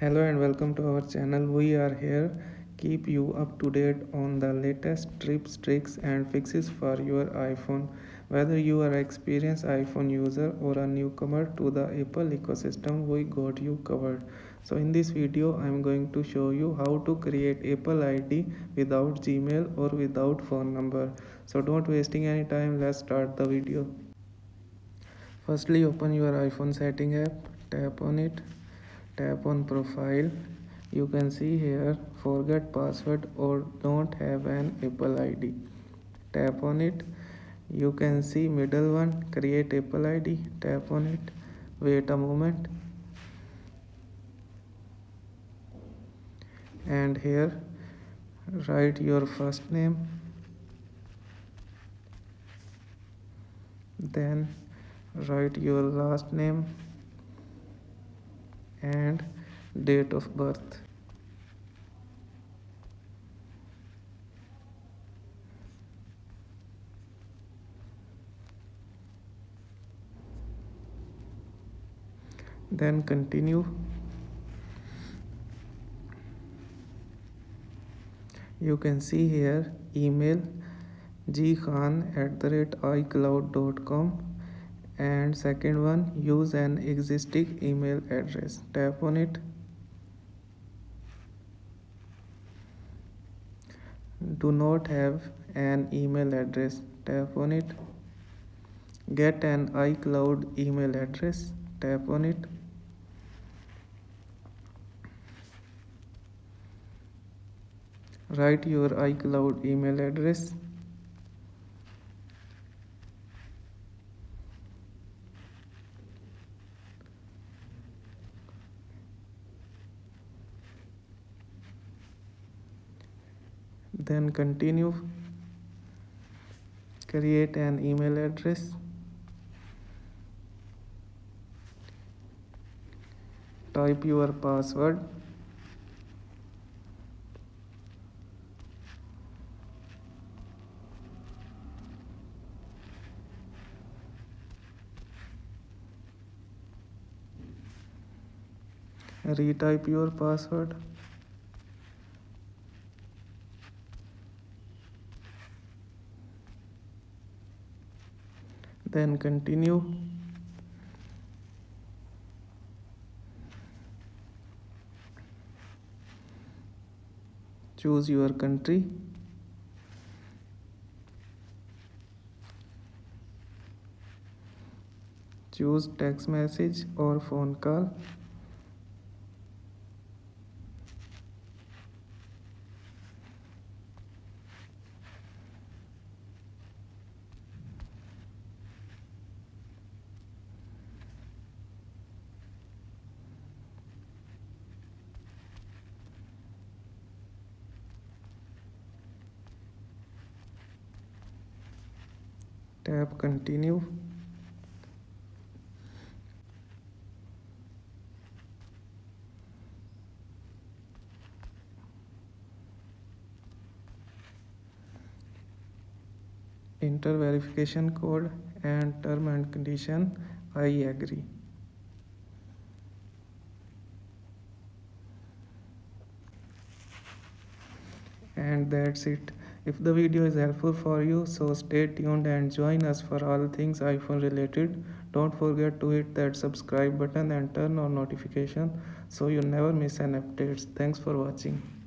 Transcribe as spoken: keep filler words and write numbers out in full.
Hello and welcome to our channel. We are here keep you up to date on the latest tips, tricks and fixes for your iPhone. Whether you are an experienced iPhone user or a newcomer to the Apple ecosystem, we got you covered. So in this video I am going to show you how to create Apple I D without Gmail or without phone number. So don't wasting any time, let's start the video. Firstly, open your iPhone setting app, tap on it. Tap on profile. You can see here forget password or don't have an Apple I D. Tap on it. You can see middle one, create Apple I D. Tap on it. Wait a moment. And here write your first name. Then write your last name and date of birth. Then continue. You can see here email g khan at the rate icloud dot com. And second one, use an existing email address. Tap on it. Do not have an email address. Tap on it. Get an iCloud email address. Tap on it. Write your iCloud email address. Then continue. Create an email address. Type your password. Retype your password. Then continue. Choose your country. Choose text message or phone call. Tap continue. Enter verification code and term and condition, I agree. And that's it. If the video is helpful for you, so stay tuned and join us for all things iPhone related. Don't forget to hit that subscribe button and turn on notification so you never miss an update. Thanks for watching.